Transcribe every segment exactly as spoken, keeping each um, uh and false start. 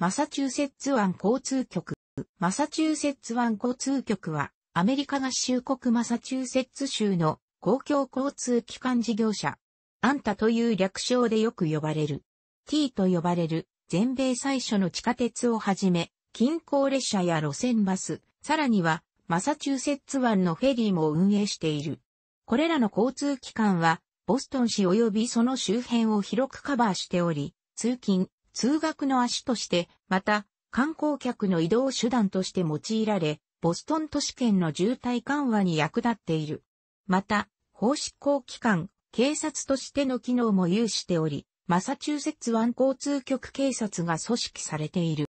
マサチューセッツ湾交通局。マサチューセッツ湾交通局は、アメリカ合衆国マサチューセッツ州の公共交通機関事業者。エムビーティーエーという略称でよく呼ばれる。ティー と呼ばれる、全米最初の地下鉄をはじめ、近郊列車や路線バス、さらには、マサチューセッツ湾のフェリーも運営している。これらの交通機関は、ボストン市及びその周辺を広くカバーしており、通勤、通学の足として、また、観光客の移動手段として用いられ、ボストン都市圏の渋滞緩和に役立っている。また、法執行機関、警察としての機能も有しており、マサチューセッツ湾交通局警察が組織されている。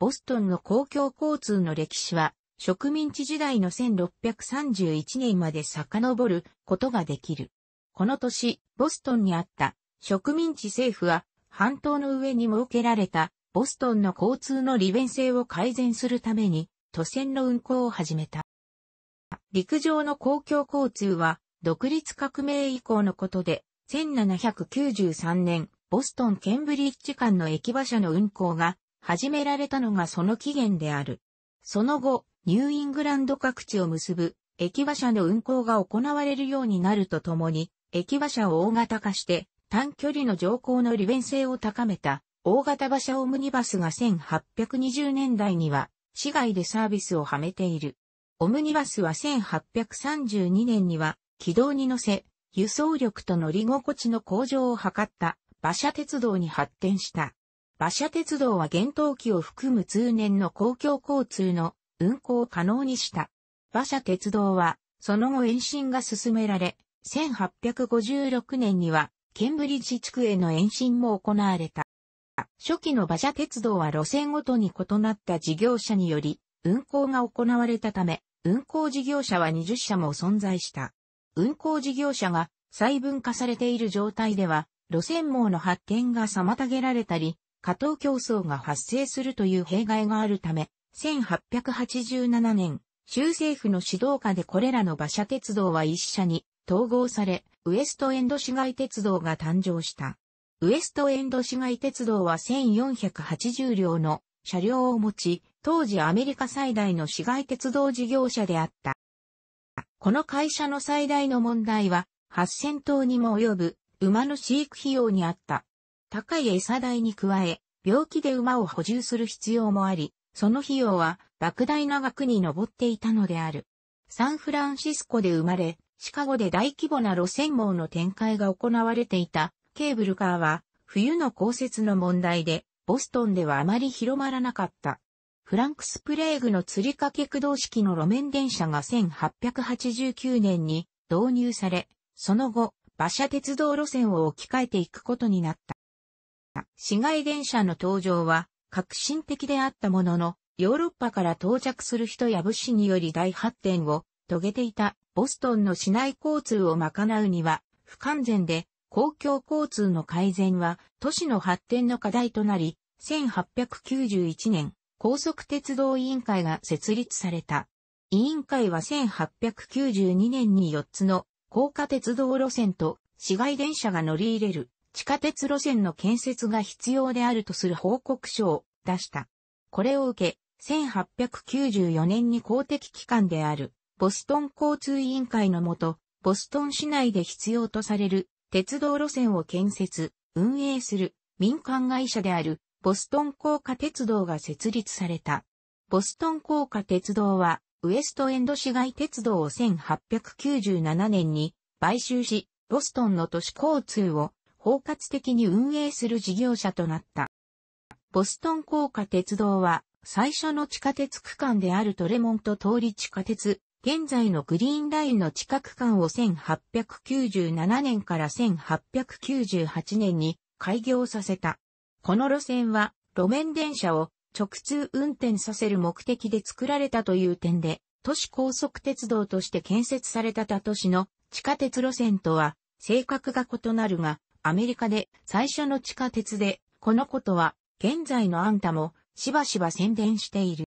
ボストンの公共交通の歴史は、植民地時代のせんろっぴゃくさんじゅういちねんまで遡ることができる。この年、ボストンにあった植民地政府は、半島の上に設けられたボストンの交通の利便性を改善するために、都線の運行を始めた。陸上の公共交通は、独立革命以降のことで、せんななひゃくきゅうじゅうさんねん、ボストン・ケンブリッジ間の駅馬車の運行が始められたのがその起源である。その後、ニューイングランド各地を結ぶ駅馬車の運行が行われるようになるとともに、駅馬車を大型化して短距離の乗降の利便性を高めた大型馬車オムニバスがせんはっぴゃくにじゅうねんだいには市外でサービスをはめている。オムニバスはせんはっぴゃくさんじゅうにねんには軌道に乗せ、輸送力と乗り心地の向上を図った馬車鉄道に発展した。馬車鉄道は厳冬期を含む通年の公共交通の運行を可能にした。馬車鉄道はその後延伸が進められ、せんはっぴゃくごじゅうろくねんにはケンブリッジ地区への延伸も行われた。初期の馬車鉄道は路線ごとに異なった事業者により運行が行われたため、運行事業者はにじゅっしゃも存在した。運行事業者が細分化されている状態では、路線網の発展が妨げられたり、過当競争が発生するという弊害があるため、せんはっぴゃくはちじゅうななねん、州政府の指導下でこれらの馬車鉄道は一社に統合され、ウエストエンド市街鉄道が誕生した。ウエストエンド市街鉄道はせんよんひゃくはちじゅうりょうの車両を持ち、当時アメリカ最大の市街鉄道事業者であった。この会社の最大の問題は、はっせんとうにも及ぶ馬の飼育費用にあった。高い餌代に加え、病気で馬を補充する必要もあり、その費用は莫大な額に上っていたのである。サンフランシスコで生まれ、シカゴで大規模な路線網の展開が行われていたケーブルカーは、冬の降雪の問題で、ボストンではあまり広まらなかった。フランクス・プレーグの吊り掛け駆動式の路面電車がせんはっぴゃくはちじゅうきゅうねんに導入され、その後、馬車鉄道路線を置き換えていくことになった。市街電車の登場は革新的であったものの、ヨーロッパから到着する人や物資により大発展を遂げていたボストンの市内交通を賄うには不完全で、公共交通の改善は都市の発展の課題となり、せんはっぴゃくきゅうじゅういちねん、高速鉄道委員会が設立された。委員会はせんはっぴゃくきゅうじゅうにねんによっつの高架鉄道路線と市街電車が乗り入れる地下鉄路線の建設が必要であるとする報告書を出した。これを受け、せんはっぴゃくきゅうじゅうよねんに公的機関であるボストン交通委員会のもと、ボストン市内で必要とされる鉄道路線を建設、運営する民間会社であるボストン高架鉄道が設立された。ボストン高架鉄道は、ウエストエンド市街鉄道をせんはっぴゃくきゅうじゅうななねんに買収し、ボストンの都市交通を包括的に運営する事業者となった。ボストン高架鉄道は、最初の地下鉄区間であるトレモント通り地下鉄、現在のグリーンラインの地下区間をせんはっぴゃくきゅうじゅうななねんからせんはっぴゃくきゅうじゅうはちねんに開業させた。この路線は路面電車を直通運転させる目的で作られたという点で、都市高速鉄道として建設された他都市の地下鉄路線とは性格が異なるが、アメリカで最初の地下鉄で、このことは現在のエムビーティーエーもしばしば宣伝している。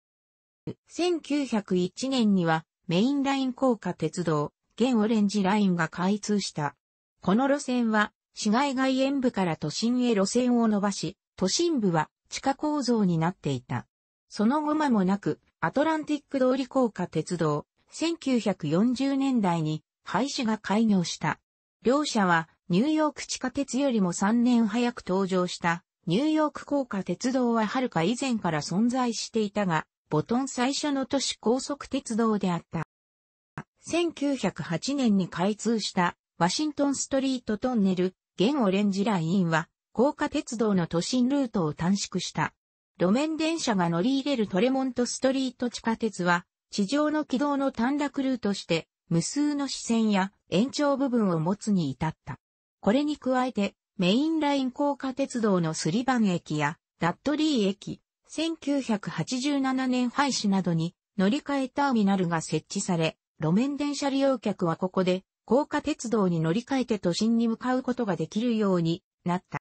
せんきゅうひゃくいちねんにはメインライン高架鉄道、現オレンジラインが開通した。この路線は市街外縁部から都心へ路線を伸ばし、都心部は地下構造になっていた。その後間もなく、アトランティック通り高架鉄道、せんきゅうひゃくよんじゅうねんだいに廃止が開業した。両社は、ニューヨーク地下鉄よりもさんねん早く登場した、ニューヨーク高架鉄道ははるか以前から存在していたが、ボトン最初の都市高速鉄道であった。せんきゅうひゃくはちねんに開通した、ワシントンストリートトンネル、現オレンジラインは、高架鉄道の都心ルートを短縮した。路面電車が乗り入れるトレモントストリート地下鉄は、地上の軌道の短絡ルートして、無数の支線や延長部分を持つに至った。これに加えて、メインライン高架鉄道のスリバン駅やダッドリー駅、せんきゅうひゃくはちじゅうななねん廃止などに乗り換えターミナルが設置され、路面電車利用客はここで高架鉄道に乗り換えて都心に向かうことができるようになった。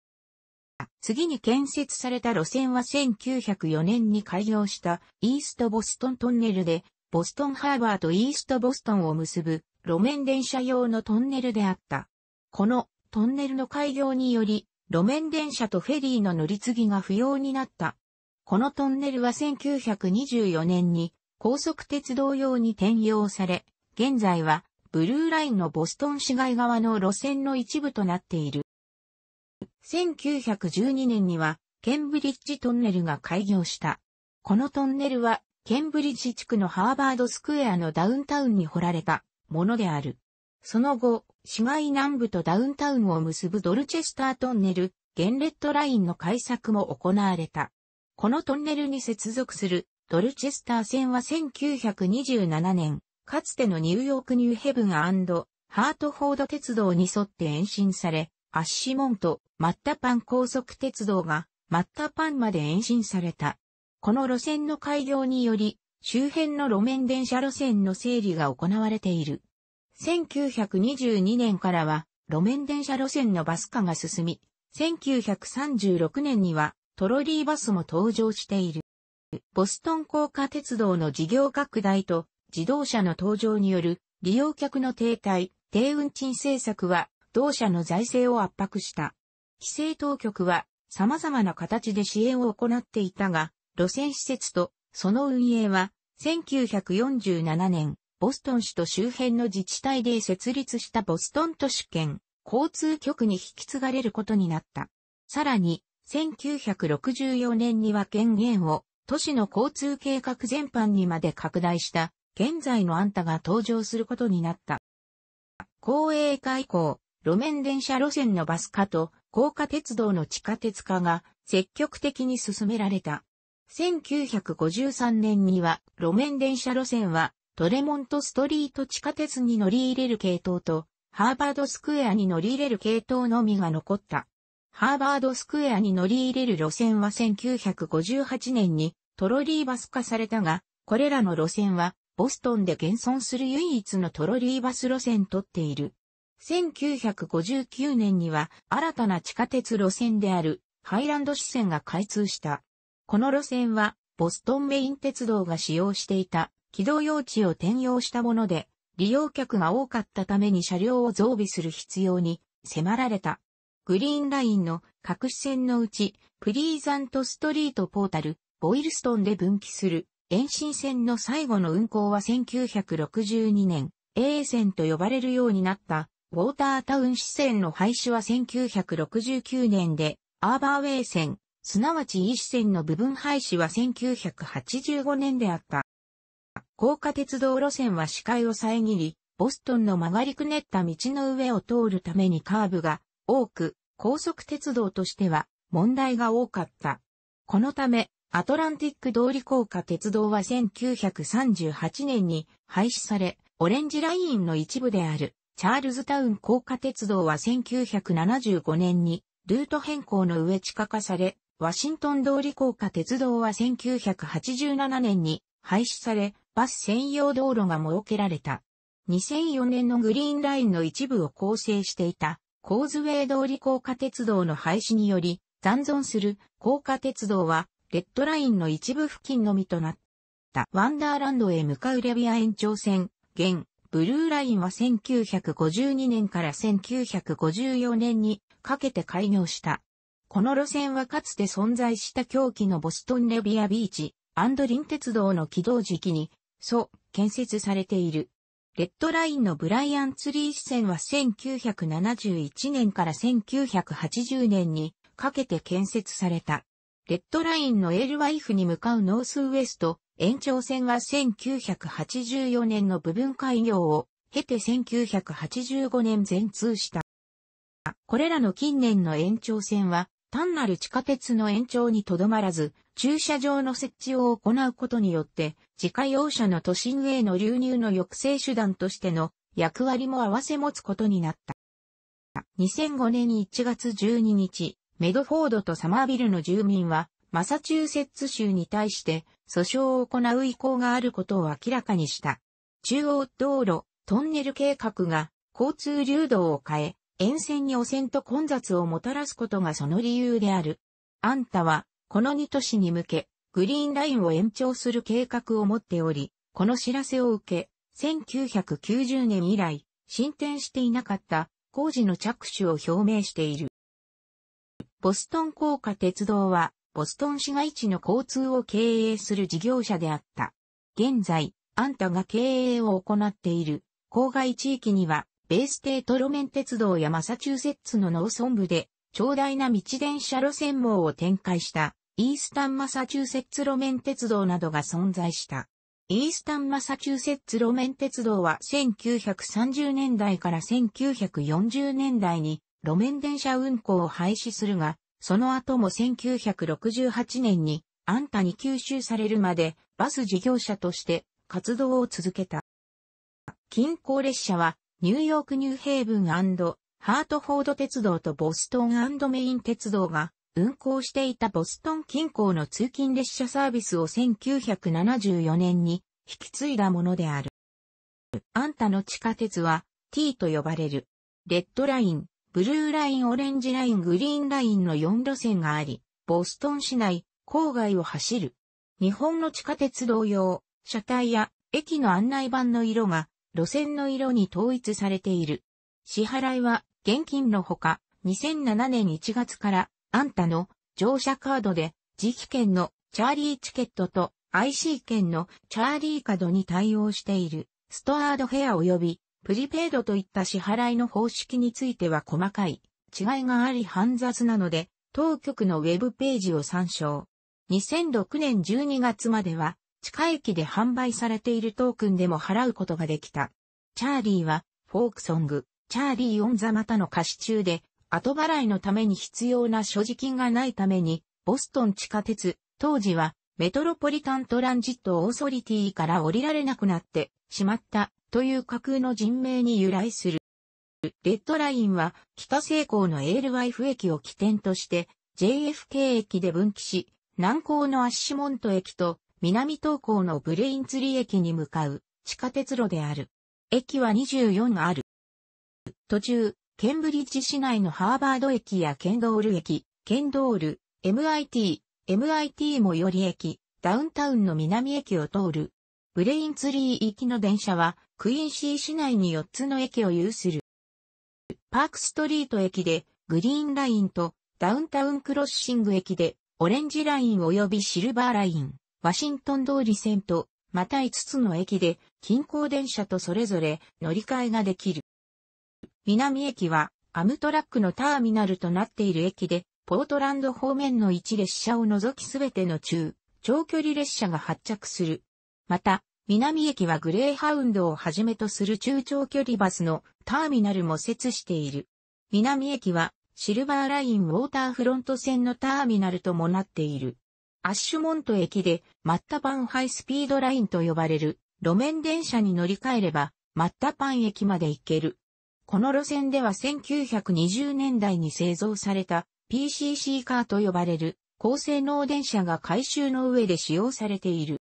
次に建設された路線はせんきゅうひゃくよねんに開業したイーストボストントンネルで、ボストンハーバーとイーストボストンを結ぶ路面電車用のトンネルであった。このトンネルの開業により、路面電車とフェリーの乗り継ぎが不要になった。このトンネルはせんきゅうひゃくにじゅうよねんに高速鉄道用に転用され、現在はブルーラインのボストン市街側の路線の一部となっている。せんきゅうひゃくじゅうにねんにはケンブリッジトンネルが開業した。このトンネルはケンブリッジ地区のハーバードスクエアのダウンタウンに掘られたものである。その後、市街南部とダウンタウンを結ぶドルチェスタートンネル、現レッドラインの開削も行われた。このトンネルに接続するドルチェスター線はせんきゅうひゃくにじゅうななねん、かつてのニューヨークニューヘブン&ハートフォード鉄道に沿って延伸され、アッシモント、マッタパン高速鉄道がマッタパンまで延伸された。この路線の開業により、周辺の路面電車路線の整理が行われている。せんきゅうひゃくにじゅうにねんからは路面電車路線のバス化が進み、せんきゅうひゃくさんじゅうろくねんにはトロリーバスも登場している。ボストン高架鉄道の事業拡大と自動車の登場による利用客の停滞、低運賃政策は同社の財政を圧迫した。規制当局は様々な形で支援を行っていたが、路線施設とその運営はせんきゅうひゃくよんじゅうななねん、ボストン市と周辺の自治体で設立したボストン都市圏交通局に引き継がれることになった。さらに、せんきゅうひゃくろくじゅうよねんには権限を都市の交通計画全般にまで拡大した、現在のアンタが登場することになった。公営化以降、路面電車路線のバス化と高架鉄道の地下鉄化が積極的に進められた。せんきゅうひゃくごじゅうさんねんには路面電車路線は、トレモントストリート地下鉄に乗り入れる系統と、ハーバードスクエアに乗り入れる系統のみが残った。ハーバードスクエアに乗り入れる路線はせんきゅうひゃくごじゅうはちねんにトロリーバス化されたが、これらの路線はボストンで現存する唯一のトロリーバス路線とっている。せんきゅうひゃくごじゅうきゅうねんには新たな地下鉄路線であるハイランド支線が開通した。この路線はボストンメイン鉄道が使用していた。軌道用地を転用したもので、利用客が多かったために車両を増備する必要に迫られた。グリーンラインの各支線のうち、プリーザントストリートポータル、ボイルストンで分岐する延伸線の最後の運行はせんきゅうひゃくろくじゅうにねん、エー 線と呼ばれるようになった。ウォータータウン支線の廃止はせんきゅうひゃくろくじゅうきゅうねんで、アーバーウェイ線、すなわち イー 支線の部分廃止はせんきゅうひゃくはちじゅうごねんであった。高架鉄道路線は視界を遮り、ボストンの曲がりくねった道の上を通るためにカーブが多く、高速鉄道としては問題が多かった。このため、アトランティック通り高架鉄道はせんきゅうひゃくさんじゅうはちねんに廃止され、オレンジラインの一部であるチャールズタウン高架鉄道はせんきゅうひゃくななじゅうごねんにルート変更の上地下化され、ワシントン通り高架鉄道はせんきゅうひゃくはちじゅうななねんに廃止され、バス専用道路が設けられた。にせんよねんのグリーンラインの一部を構成していた、コーズウェイ通り高架鉄道の廃止により、残存する高架鉄道は、レッドラインの一部付近のみとなった。ワンダーランドへ向かうレビア延長線、現、ブルーラインはせんきゅうひゃくごじゅうにねんからせんきゅうひゃくごじゅうよねんにかけて開業した。この路線はかつて存在した狭軌のボストンレビアビーチ、アンドリン鉄道の起動時期に、そう、建設されている。レッドラインのブライアンツリー支線はせんきゅうひゃくななじゅういちねんからせんきゅうひゃくはちじゅうねんにかけて建設された。レッドラインのエールワイフに向かうノースウエスト延長線はせんきゅうひゃくはちじゅうよねんの部分開業を経てせんきゅうひゃくはちじゅうごねん全通した。これらの近年の延長線は単なる地下鉄の延長にとどまらず、駐車場の設置を行うことによって、自家用車の都心への流入の抑制手段としての役割も併せ持つことになった。にせんごねんいちがつじゅうににち、メドフォードとサマービルの住民は、マサチューセッツ州に対して訴訟を行う意向があることを明らかにした。中央道路、トンネル計画が交通流動を変え、沿線に汚染と混雑をもたらすことがその理由である。あんたは、このに都市に向け、グリーンラインを延長する計画を持っており、この知らせを受け、せんきゅうひゃくきゅうじゅうねん以来、進展していなかった工事の着手を表明している。ボストン高架鉄道は、ボストン市街地の交通を経営する事業者であった。現在、あんたが経営を行っている郊外地域には、ベーステート路面鉄道やマサチューセッツの農村部で、長大な道電車路線網を展開した。イースタンマサチューセッツ路面鉄道などが存在した。イースタンマサチューセッツ路面鉄道はせんきゅうひゃくさんじゅうねんだいからせんきゅうひゃくよんじゅうねんだいに路面電車運行を廃止するが、その後もせんきゅうひゃくろくじゅうはちねんにアンタに吸収されるまでバス事業者として活動を続けた。近郊列車はニューヨークニューヘイブン&ハートフォード鉄道とボストン&メイン鉄道が運行していたボストン近郊の通勤列車サービスをせんきゅうひゃくななじゅうよねんに引き継いだものである。あんたの地下鉄は T と呼ばれる。レッドライン、ブルーライン、オレンジライン、グリーンラインのよんろせんがあり、ボストン市内、郊外を走る。日本の地下鉄同様、車体や駅の案内板の色が路線の色に統一されている。支払いは現金のほか、にせんななねんいちがつからあんたの乗車カードで磁気券のチャーリーチケットと アイシー 券のチャーリーカードに対応しているストアードフェア及びプリペイドといった支払いの方式については細かい違いがあり煩雑なので当局のウェブページを参照。にせんろくねんじゅうにがつまでは地下駅で販売されているトークンでも払うことができた。チャーリーはフォークソング、チャーリー・オン・ザ・またの歌詞中で後払いのために必要な所持金がないために、ボストン地下鉄、当時はメトロポリタントランジットオーソリティから降りられなくなってしまったという架空の人名に由来する。レッドラインは北西港のエールワイフ駅を起点として ジェイエフケー 駅で分岐し、南港のアッシュモント駅と南東港のブレインツリー駅に向かう地下鉄路である。駅はにじゅうよんある。途中、ケンブリッジ市内のハーバード駅やケンドール駅、ケンドール、エムアイティー、エムアイティー 最寄り駅、ダウンタウンの南駅を通る。ブレインツリー行きの電車は、クインシー市内によっつの駅を有する。パークストリート駅で、グリーンラインと、ダウンタウンクロッシング駅で、オレンジライン及びシルバーライン、ワシントン通り線と、またいつつの駅で、近郊電車とそれぞれ乗り換えができる。南駅はアムトラックのターミナルとなっている駅で、ポートランド方面のいち列車を除きすべての中、長距離列車が発着する。また、南駅はグレーハウンドをはじめとする中長距離バスのターミナルも設している。南駅はシルバーラインウォーターフロント線のターミナルともなっている。アッシュモント駅でマッタパンハイスピードラインと呼ばれる路面電車に乗り換えればマッタパン駅まで行ける。この路線ではせんきゅうひゃくにじゅうねんだいに製造された ピーシーシー カーと呼ばれる高性能電車が改修の上で使用されている。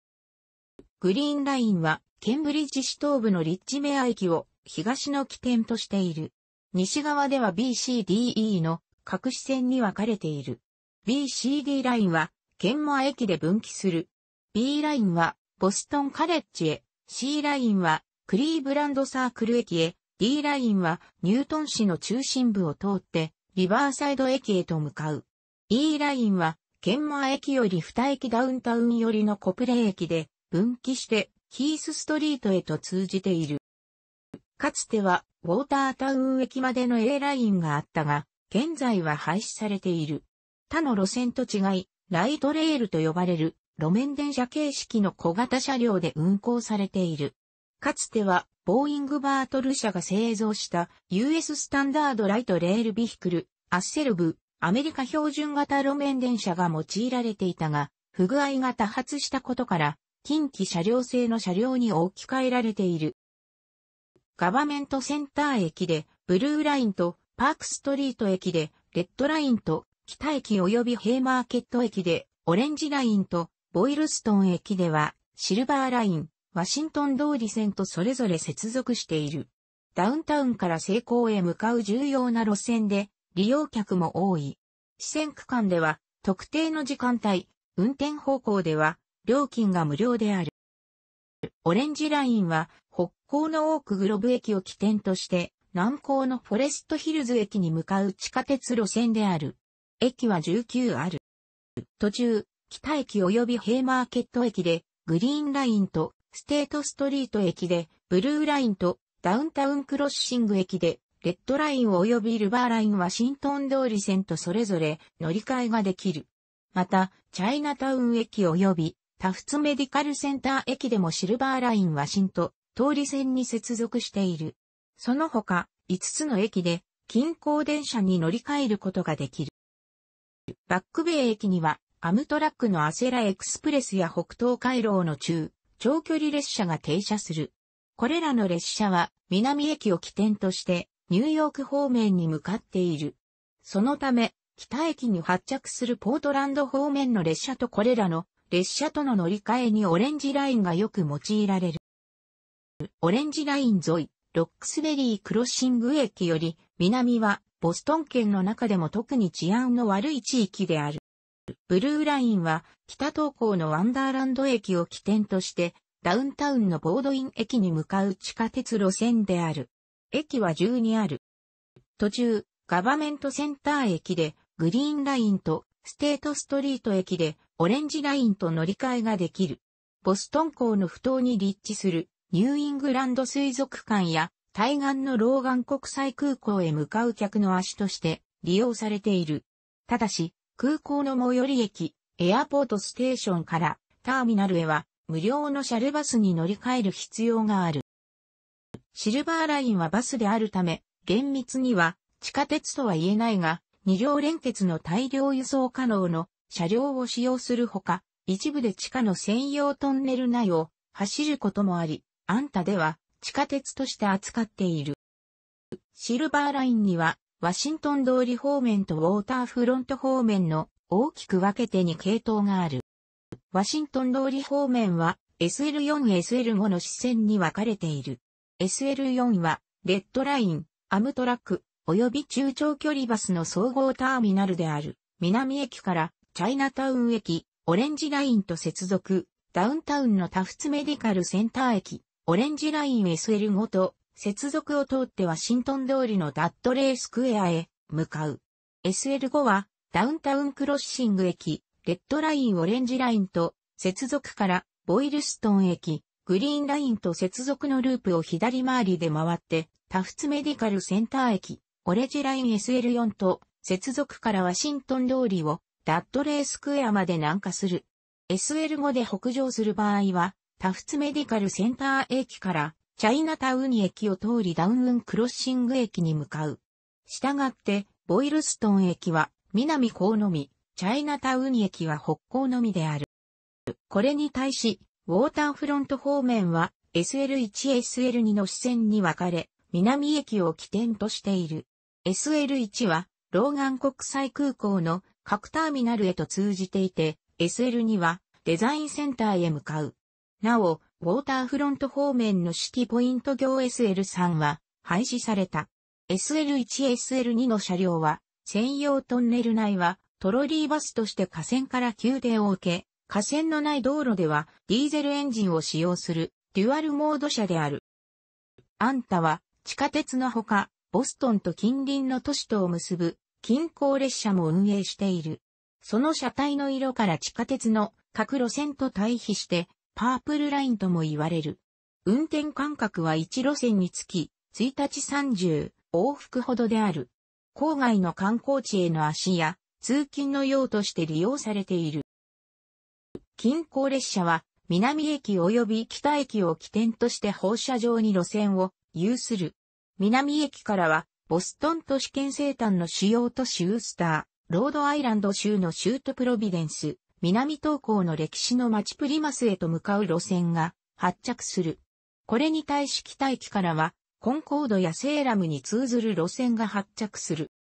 グリーンラインはケンブリッジ市東部のリッジメア駅を東の起点としている。西側では ビーシーディーイー の各支線に分かれている。ビーシーディー ラインはケンモア駅で分岐する。B ラインはボストンカレッジへ、C ラインはクリーブランドサークル駅へ、D ラインはニュートン市の中心部を通ってリバーサイド駅へと向かう。E ラインは、研磨駅よりに駅ダウンタウン寄りのコプレ駅で分岐してヒースストリートへと通じている。かつてはウォータータウン駅までの A ラインがあったが、現在は廃止されている。他の路線と違い、ライトレールと呼ばれる路面電車形式の小型車両で運行されている。かつてはボーイングバートル社が製造した ユーエス スタンダードライトレールビヒクル、アッセルブ、アメリカ標準型路面電車が用いられていたが、不具合が多発したことから、近畿車両製の車両に置き換えられている。ガバメントセンター駅で、ブルーラインとパークストリート駅で、レッドラインと北駅及びヘイマーケット駅で、オレンジラインとボイルストン駅では、シルバーライン、ワシントン通り線とそれぞれ接続している。ダウンタウンから西港へ向かう重要な路線で、利用客も多い。支線区間では、特定の時間帯、運転方向では、料金が無料である。オレンジラインは、北港のオークグローブ駅を起点として、南港のフォレストヒルズ駅に向かう地下鉄路線である。駅はじゅうきゅうある。途中、北駅及びヘイマーケット駅で、グリーンラインとステートストリート駅で、ブルーラインとダウンタウンクロッシング駅で、レッドライン及びルバーラインワシントン通り線とそれぞれ乗り換えができる。また、チャイナタウン駅及びタフツメディカルセンター駅でもシルバーラインワシントン通り線に接続している。その他、いつつの駅で近郊電車に乗り換えることができる。バックベイ駅にはアムトラックのアセラエクスプレスや北東回廊の中、長距離列車が停車する。これらの列車は南駅を起点として、ニューヨーク方面に向かっている。そのため、北駅に発着するポートランド方面の列車とこれらの列車との乗り換えにオレンジラインがよく用いられる。オレンジライン沿い、ロックスベリークロッシング駅より南はボストン圏の中でも特に治安の悪い地域である。ブルーラインは北東港のワンダーランド駅を起点としてダウンタウンのボードイン駅に向かう地下鉄路線である。駅はじゅうにある。途中、ガバメントセンター駅で、グリーンラインとステートストリート駅で、オレンジラインと乗り換えができる。ボストン港の埠頭に立地する、ニューイングランド水族館や、対岸のローガン国際空港へ向かう客の足として、利用されている。ただし、空港の最寄り駅、エアポートステーションから、ターミナルへは、無料のシャルバスに乗り換える必要がある。シルバーラインはバスであるため、厳密には地下鉄とは言えないが、に両連結の大量輸送可能の車両を使用するほか、一部で地下の専用トンネル内を走ることもあり、安多では地下鉄として扱っている。シルバーラインには、ワシントン通り方面とウォーターフロント方面の大きく分けてに系統がある。ワシントン通り方面は エスエルよん、エスエルご の支線に分かれている。エスエルよん は、レッドライン、アムトラック、及び中長距離バスの総合ターミナルである、南駅から、チャイナタウン駅、オレンジラインと接続、ダウンタウンのタフツメディカルセンター駅、オレンジライン エスエルご と、接続を通ってワシントン通りのダッドレイスクエアへ、向かう。エスエルご は、ダウンタウンクロッシング駅、レッドラインオレンジラインと、接続から、ボイルストン駅、グリーンラインと接続のループを左回りで回って、タフツメディカルセンター駅、オレンジライン エスエルよん と、接続からワシントン通りを、ダッドレイスクエアまで南下する。エスエルご で北上する場合は、タフツメディカルセンター駅から、チャイナタウン駅を通りダウンクロッシング駅に向かう。したがって、ボイルストン駅は、南港のみ、チャイナタウン駅は北港のみである。これに対し、ウォーターフロント方面は エスエルいち、エスエルに の支線に分かれ、南駅を起点としている。エスエルいち は、ローガン国際空港の各ターミナルへと通じていて、エスエルに はデザインセンターへ向かう。なお、ウォーターフロント方面のシティポイント行 エスエルさん は廃止された。エスエルいち、エスエルに の車両は、専用トンネル内はトロリーバスとして架線から給電を受け、架線のない道路ではディーゼルエンジンを使用するデュアルモード車である。安多は地下鉄のほかボストンと近隣の都市とを結ぶ近郊列車も運営している。その車体の色から地下鉄の各路線と対比して、パープルラインとも言われる。運転間隔はいち路線につき、いちにちさんじゅう往復ほどである。郊外の観光地への足や通勤の用として利用されている。近郊列車は南駅及び北駅を起点として放射状に路線を有する。南駅からはボストン都市圏西端の主要都市ウースター、ロードアイランド州の州都プロビデンス、南東郊の歴史の町プリマスへと向かう路線が発着する。これに対し北駅からはコンコードやセーラムに通ずる路線が発着する。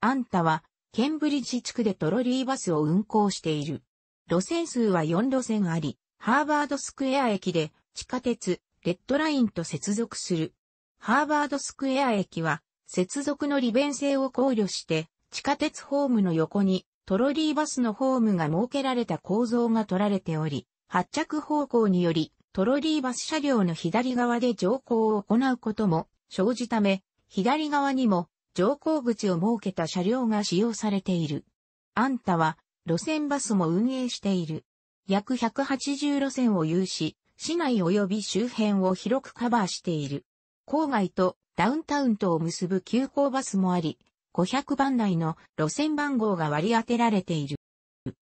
アンタはケンブリッジ地区でトロリーバスを運行している。路線数はよん路線あり、ハーバードスクエア駅で地下鉄、レッドラインと接続する。ハーバードスクエア駅は接続の利便性を考慮して地下鉄ホームの横にトロリーバスのホームが設けられた構造が取られており、発着方向によりトロリーバス車両の左側で乗降を行うことも生じため、左側にも乗降口を設けた車両が使用されている。アンタは路線バスも運営している。約ひゃくはちじゅう路線を有し、市内及び周辺を広くカバーしている。郊外とダウンタウンとを結ぶ急行バスもあり、ごひゃくばん台の路線番号が割り当てられている。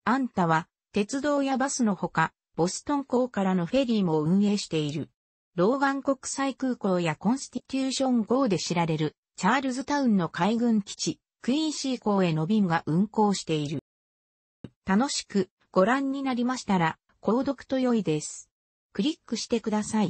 アンタは鉄道やバスのほか、ボストン港からのフェリーも運営している。ローガン国際空港やコンスティテューション号で知られるチャールズタウンの海軍基地、クイーンシー港への便が運航している。楽しくご覧になりましたら、購読と良いです。クリックしてください。